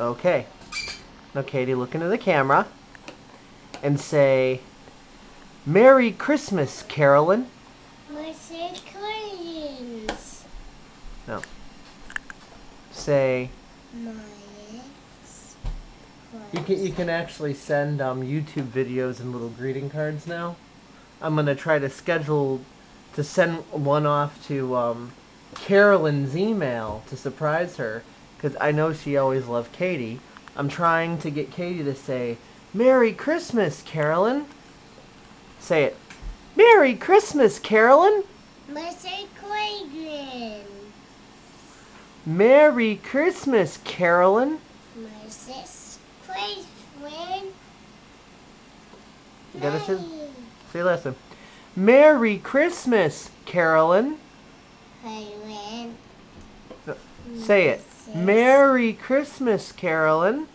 Okay. Now, Katie, look into the camera and say, Merry Christmas, Carolyn. Merry Christmas. No. Say. You can actually send YouTube videos and little greeting cards now. I'm gonna try to schedule to send one off to Carolyn's email to surprise her, because I know she always loved Katie. I'm trying to get Katie to say, Merry Christmas, Carolyn. Say it. Merry Christmas, Carolyn. Merry Christmas. Merry Christmas, Carolyn. Merry Christmas. You gotta say listen. Merry Christmas, Carolyn. Carolyn. Say it. Merry Christmas, Carolyn.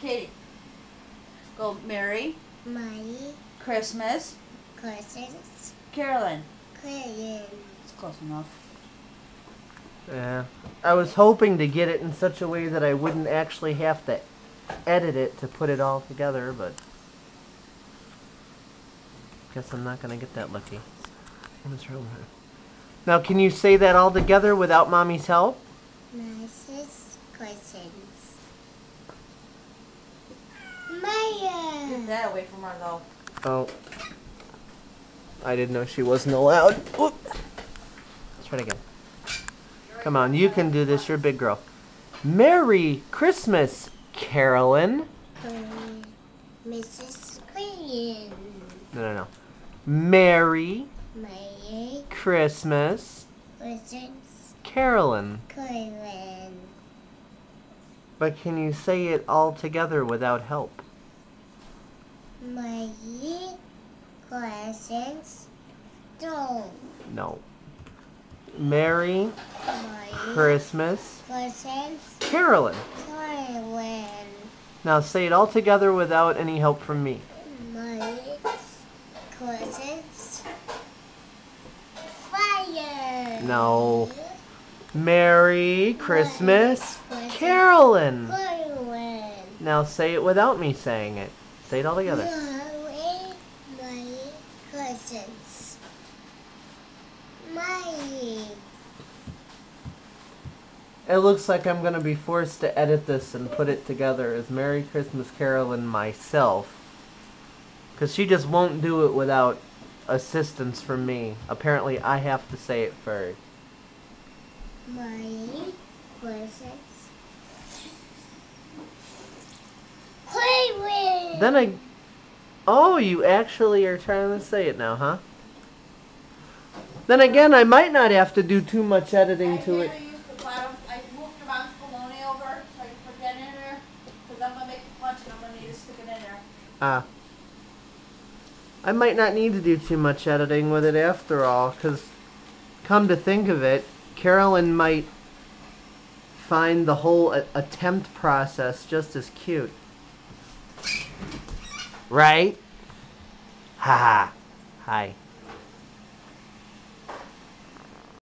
Katie, go Merry. Merry. Christmas. Christmas. Carolyn. Carolyn. It's close enough. Yeah. I was hoping to get it in such a way that I wouldn't actually have to edit it to put it all together, but guess I'm not gonna get that lucky. Now, can you say that all together without Mommy's help? Nice questions. Maya! Get that away from her, though. Oh. I didn't know she wasn't allowed. Whoop. Let's try it again. Come on, you can do this. You're a big girl. Merry Christmas, Carolyn. Mrs. Green. No. Merry. Merry Christmas. Christmas. Carolyn. Carolyn. But can you say it all together without help? Merry Christmas. No. Merry Christmas. Christmas. Carolyn. Carolyn. Now say it all together without any help from me. Merry Christmas. Fire. No. Merry Christmas. Christmas. Carolyn. Carolyn. Now say it without me saying it. Say it all together. Merry Christmas. It looks like I'm going to be forced to edit this and put it together as Merry Christmas, Carolyn myself. Because she just won't do it without assistance from me. Apparently, I have to say it first. Merry Christmas, Carolyn. Then I... Oh, you actually are trying to say it now, huh? Then again, I might not have to do too much editing to it. I might not need to do too much editing with it after all, because come to think of it, Carolyn might find the whole attempt process just as cute. Right? Haha. Hi.